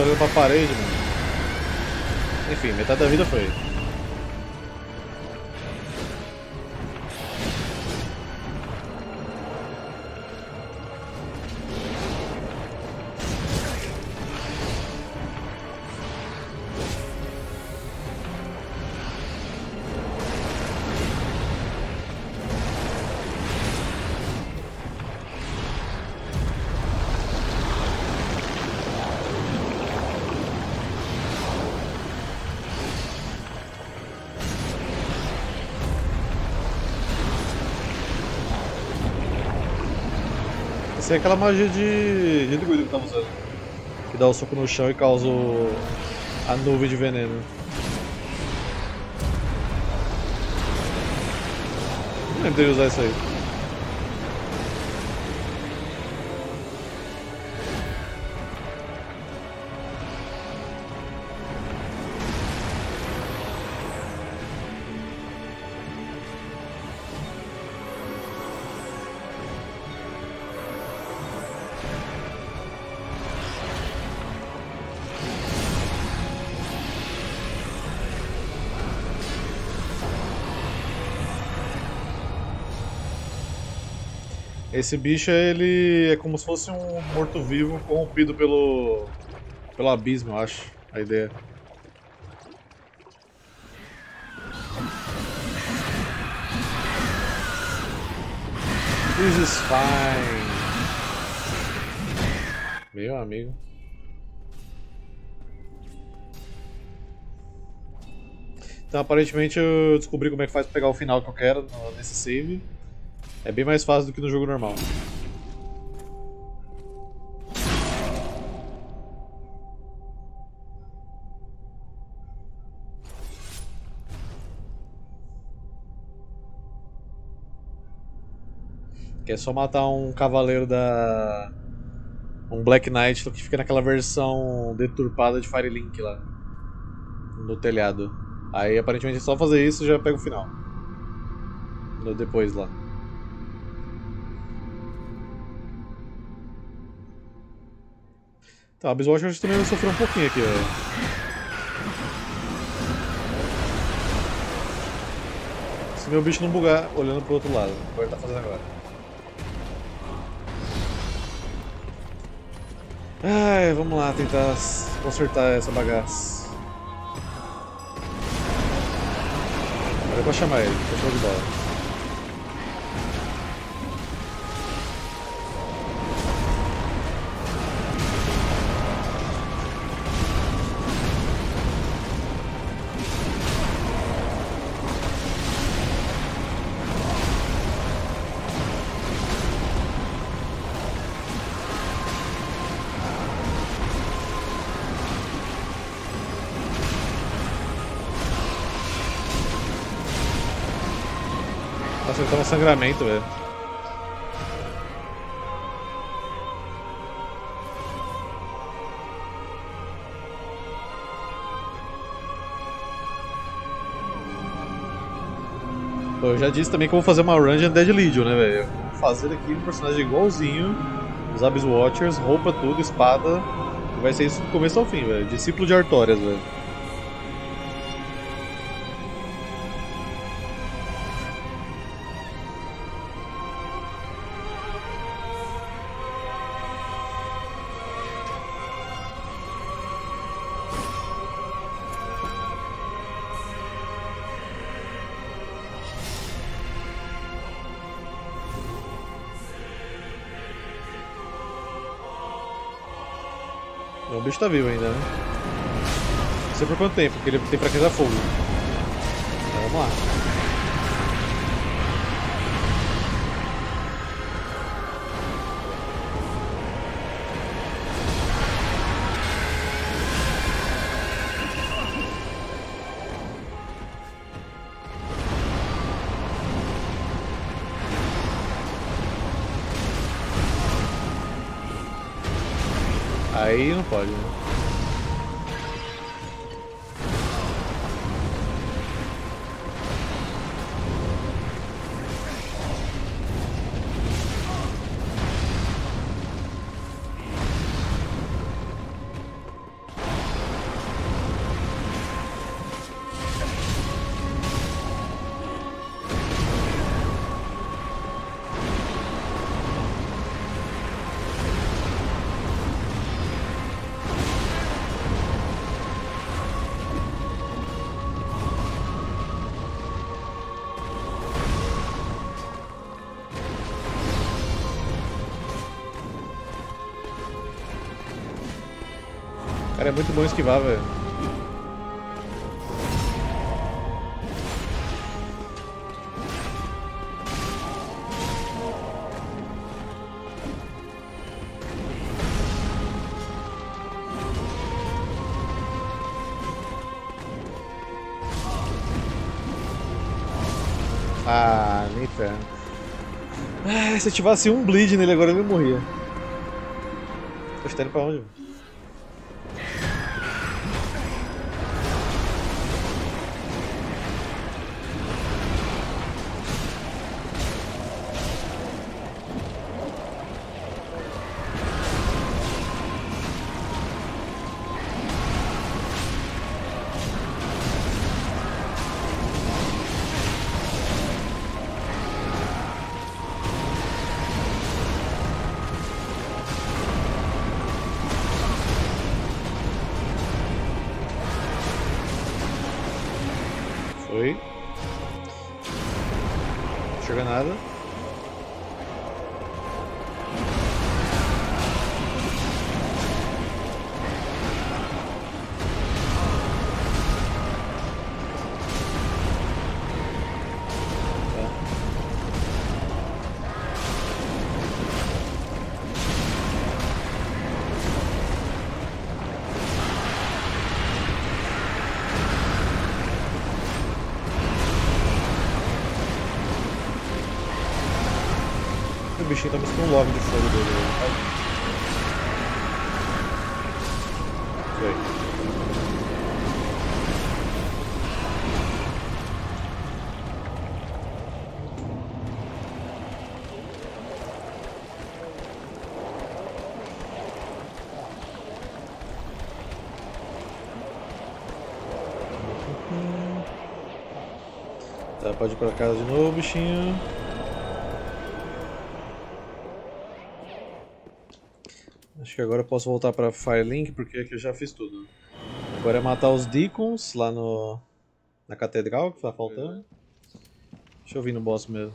olhando pra parede, mano. Enfim, metade da vida foi. É aquela magia de Guido que tava usando, que dá o soco no chão e causa a nuvem de veneno. Não lembro de usar isso aí. Esse bicho, ele é como se fosse um morto-vivo corrompido pelo abismo, eu acho, a ideia. This is fine. Meu amigo. Então, aparentemente, eu descobri como é que faz pra pegar o final que eu quero nesse save. É bem mais fácil do que no jogo normal. Que é só matar um cavaleiro da... um Black Knight que fica naquela versão deturpada de Firelink lá. No telhado. Aí aparentemente é só fazer isso e já pega o final. No depois lá. Tá, a Abyss Watchers também vai sofrer um pouquinho aqui, velho. Se meu bicho não bugar olhando pro outro lado, o que ele tá fazendo agora? Ai, vamos lá tentar consertar essa bagaça. Agora é pra chamar ele, pra chamar de bola. Nossa, ele toma sangramento, velho. Eu já disse também que eu vou fazer uma Runge and Dead Legion, né, velho? Vou fazer aqui um personagem igualzinho, os Abyss Watchers, roupa tudo, espada. E vai ser isso do começo ao fim, velho. Discípulo de Artorias, velho. O bicho tá vivo ainda, né? Não sei por quanto tempo, porque ele tem pra queimar fogo. Então vamos lá. Aí não pode, né? Cara, é muito bom esquivar, velho. Ah, nem tanto. Ah, se eu tivesse um bleed nele agora, ele morria. Tô chutando pra onde? O bichinho tá buscando um log de fogo dele. Foi. Tá, pode ir pra casa de novo, bichinho. Acho que agora eu posso voltar pra Firelink, porque aqui eu já fiz tudo. Agora é matar os Deacons lá no... na Catedral, que tá faltando. Deixa eu vir no boss mesmo.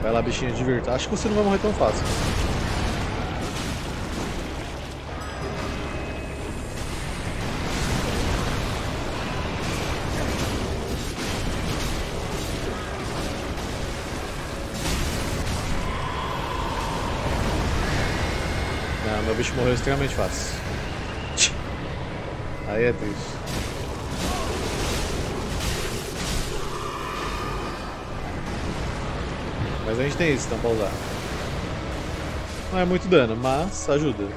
Vai lá, bichinho, divirta. Acho que você não vai morrer tão fácil. Meu bicho morreu extremamente fácil. Aí é triste. Mas a gente tem isso então pra usar. Não é muito dano, mas ajuda.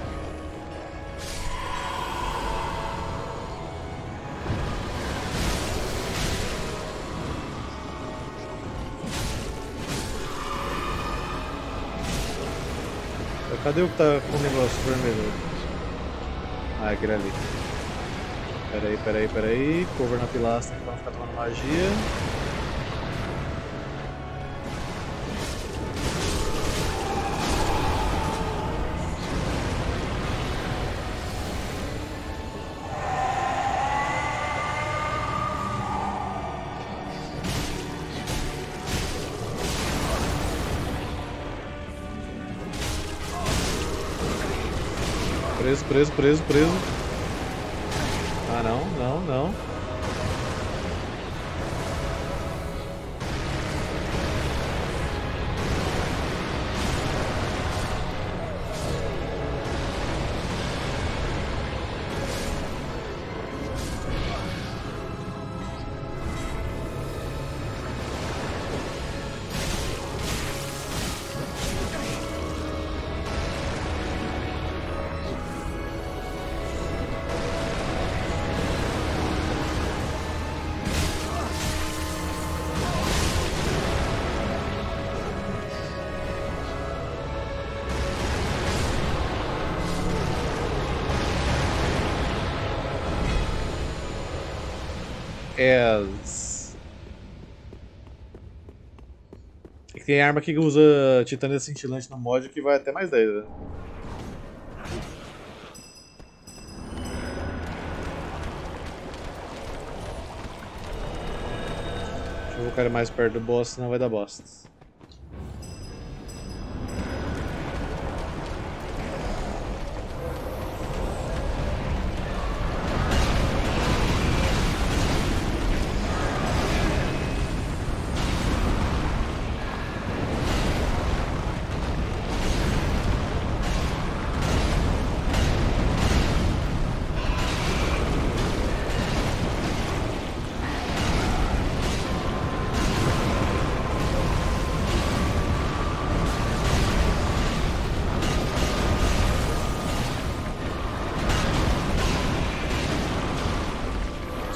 Cadê o que tá com o negócio vermelho? Ah, aquele ali. Peraí. Cover na pilastra pra não ficar tomando magia. Preso. Ah, não. Tem arma que usa titânia cintilante no mod que vai até mais 10, né? Deixa eu colocar mais perto do boss, senão vai dar bosta.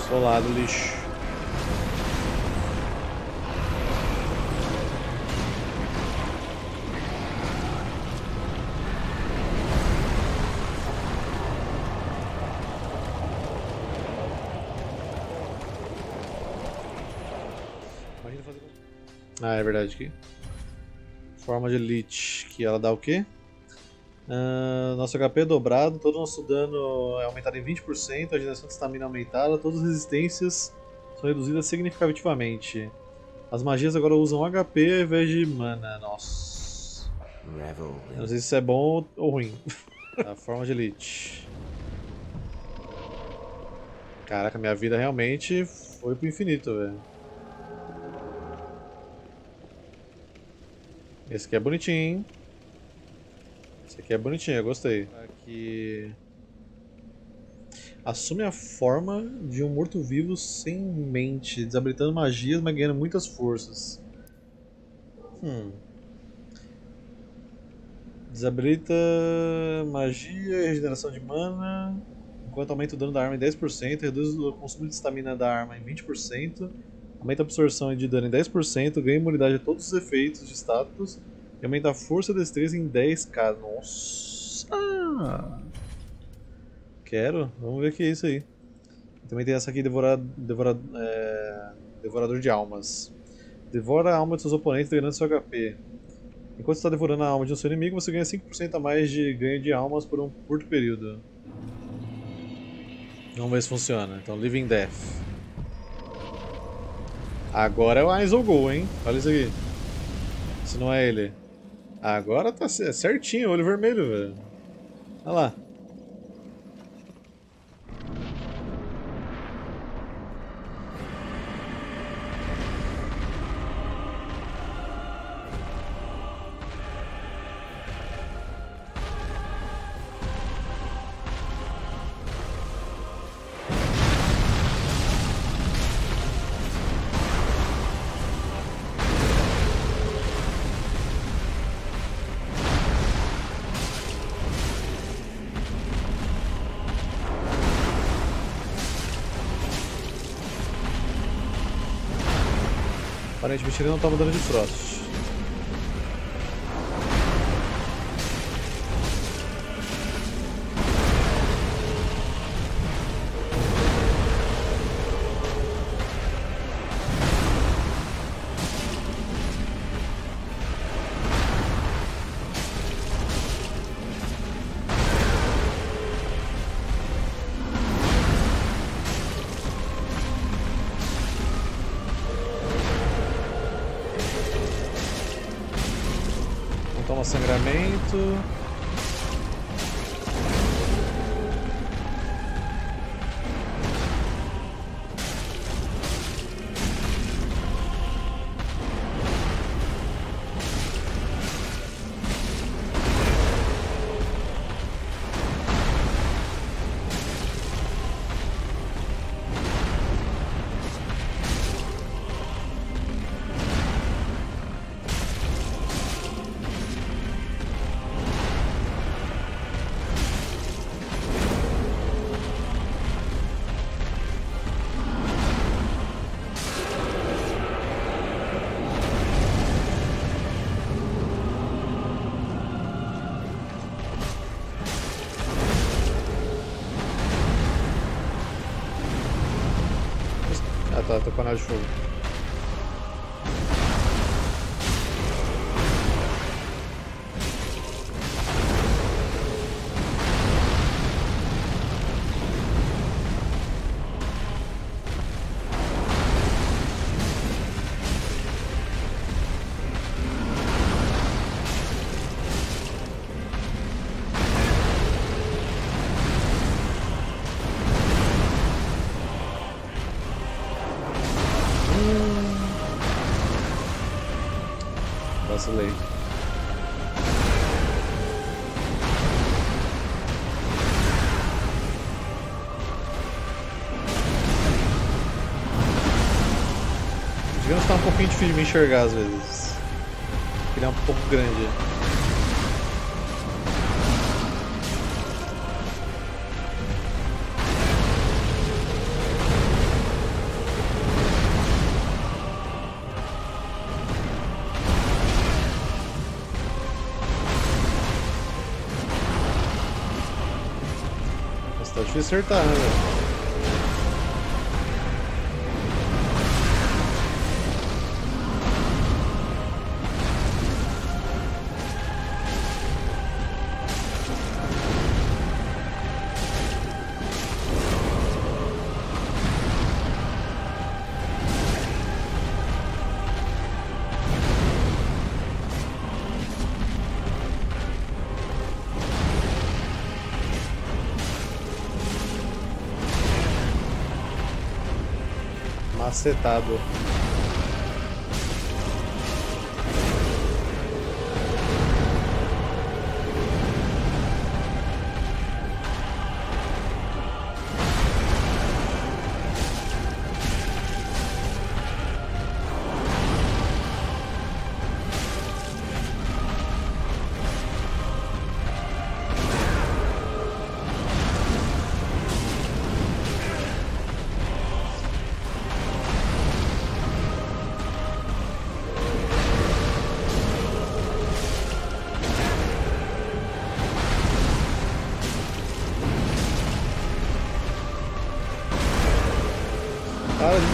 Solado, lixo. Ah, é verdade aqui. Forma de Lich, que ela dá o quê? Nosso HP é dobrado, todo o nosso dano é aumentado em 20%, a geração de estamina é aumentada, todas as resistências são reduzidas significativamente. As magias agora usam HP ao invés de mana, nossa. Eu não sei se isso é bom ou ruim. A forma de Lich. Caraca, minha vida realmente foi pro infinito, velho. Esse aqui é bonitinho, hein? Esse aqui é bonitinho, eu gostei. Aqui... Assume a forma de um morto-vivo sem mente, desabilitando magias, mas ganhando muitas forças. Desabilita magia e regeneração de mana, enquanto aumenta o dano da arma em 10%, reduz o consumo de estamina da arma em 20%, aumenta a absorção de dano em 10%, ganha imunidade a todos os efeitos de status e aumenta a força e destreza em 10k. Nossa! Quero? Vamos ver o que é isso aí. Também tem essa aqui, Devorador de Almas. Devora a alma de seus oponentes, drenando seu HP. Enquanto você está devorando a alma de um seu inimigo, você ganha 5% a mais de ganho de almas por um curto período. Vamos ver se funciona. Então, Living Death. Agora é o Eyes on Go, hein? Olha isso aqui. Se não é ele. Agora tá certinho, olho vermelho, velho. Olha lá. Aparentemente ele não tá mudando de frost. Sangramento. Tá, tô com anel de fogo. Vacilei. Digamos que tá um pouquinho difícil de me enxergar às vezes. Ele é um pouco grande. Tá difícil acertar, né, velho? Macetado.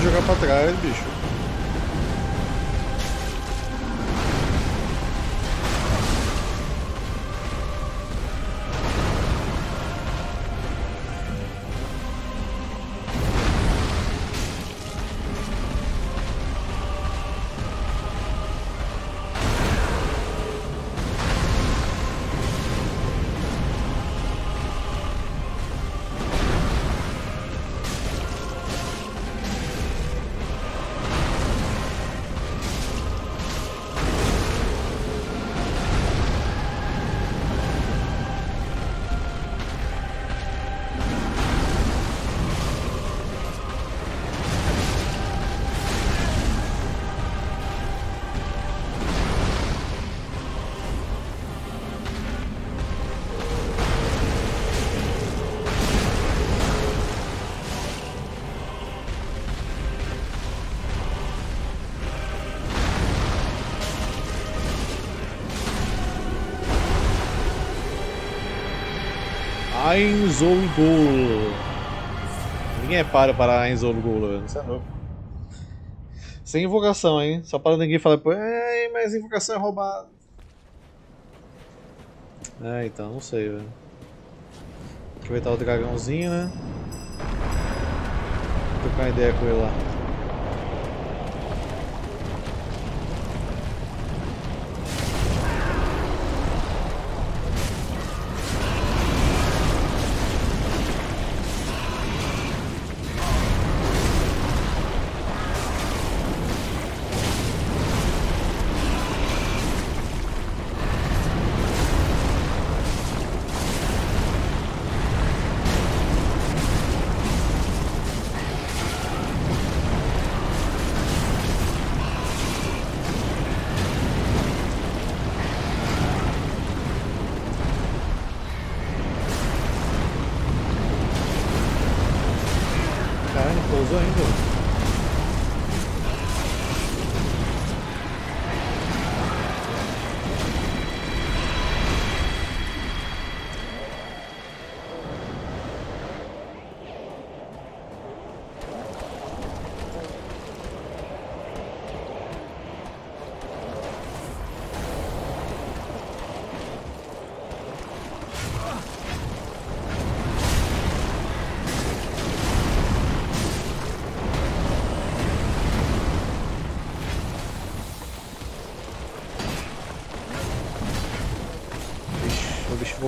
Jogar pra trás, bicho. Ainzol Gol. Ninguém para Ainzol Gol, velho. Isso é louco. Sem invocação, hein? Só para ninguém falar, pô, mas invocação é roubada. É, então, não sei, velho. Aproveitar o dragãozinho, né? Vou trocar uma ideia com ele lá.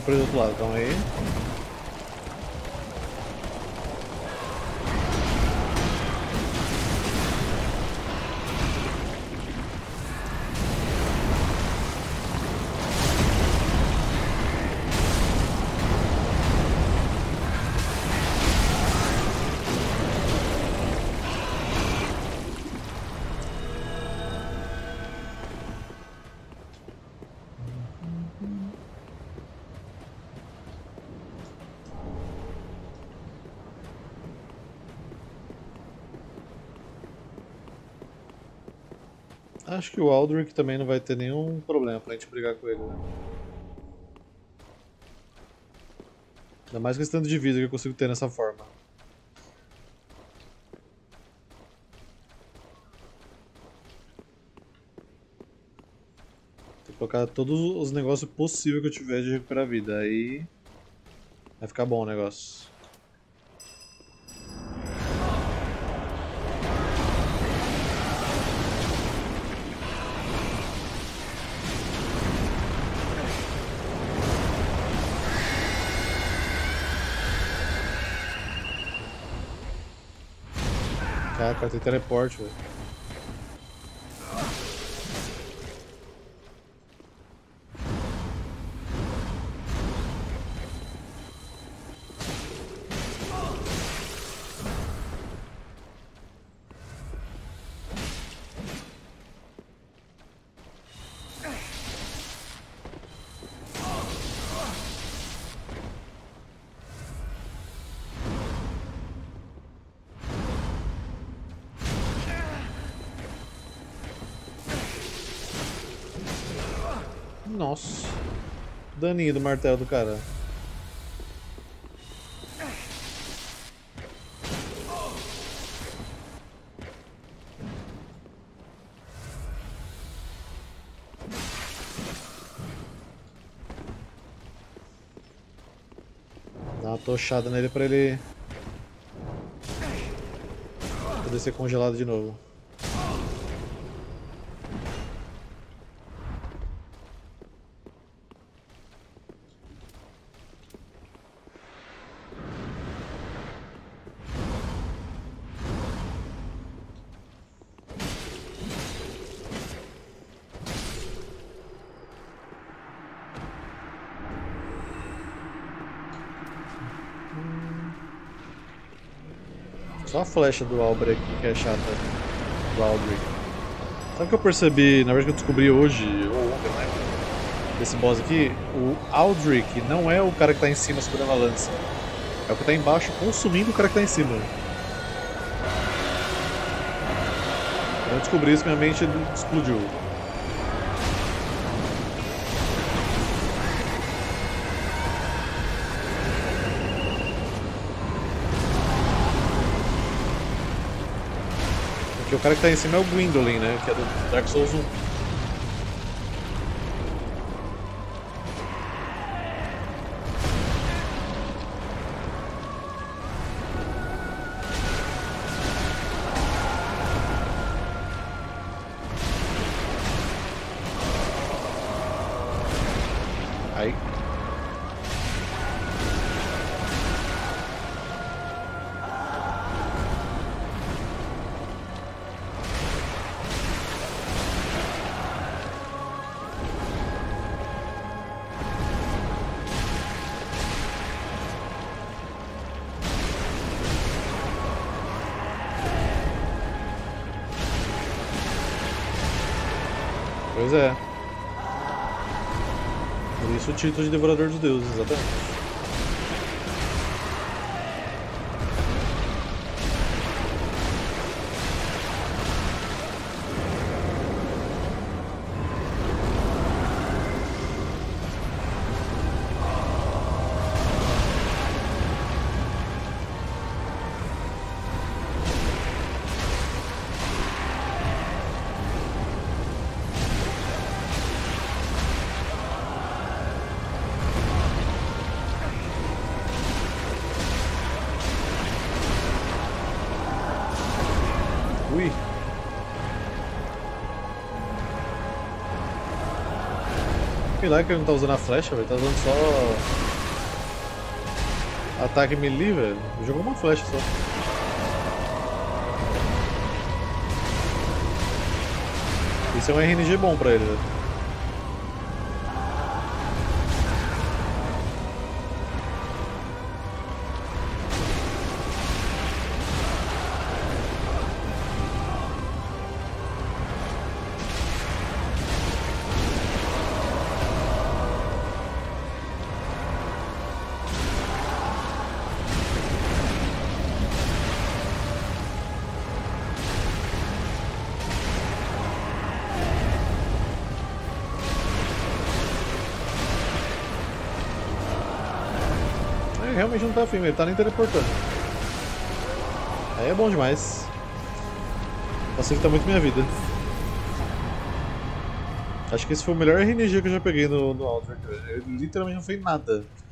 Por do outro lado, calma aí. Acho que o Aldrich também não vai ter nenhum problema pra gente brigar com ele, né? Ainda mais com esse tanto de vida que eu consigo ter nessa forma. Tem que colocar todos os negócios possíveis que eu tiver de recuperar a vida, aí vai ficar bom o negócio. Caraca, tem teleporte, velho. Nossa, daninho do martelo do cara. Dá uma tochada nele pra ele poder ser congelado de novo. Só a flecha do Aldrich que é chata. Do Aldrich. Sabe o que eu percebi, na verdade que eu descobri hoje, ou ontem, né? Desse boss aqui, o Aldrich não é o cara que tá em cima segurando a lança. É o que tá embaixo consumindo o cara que tá em cima. Quando eu descobri isso, minha mente explodiu. Porque o cara que tá em cima é o Gwyndolin, né? Que é do Dark Souls 1. Aí. Pois é. Por isso o título de Devorador dos Deuses, exatamente. Lá que ele não tá usando a flecha, velho, tá usando só ataque melee, velho. Jogou uma flecha só. Isso é um RNG bom pra ele, velho. realmente não tá afim, ele tá nem teleportando. Aí é bom demais. Facilita muito minha vida. Acho que esse foi o melhor RNG que eu já peguei no Aldrich. Ele literalmente não fez nada.